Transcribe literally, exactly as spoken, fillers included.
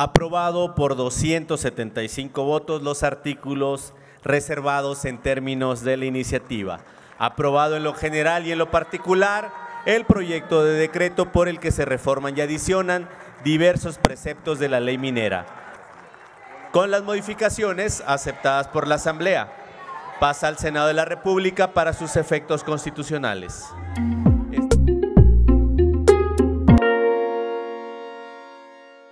aprobado por doscientos setenta y cinco votos los artículos reservados en términos de la iniciativa. Aprobado en lo general y en lo particular el proyecto de decreto por el que se reforman y adicionan diversos preceptos de la Ley Minera, con las modificaciones aceptadas por la Asamblea. Pasa al Senado de la República para sus efectos constitucionales.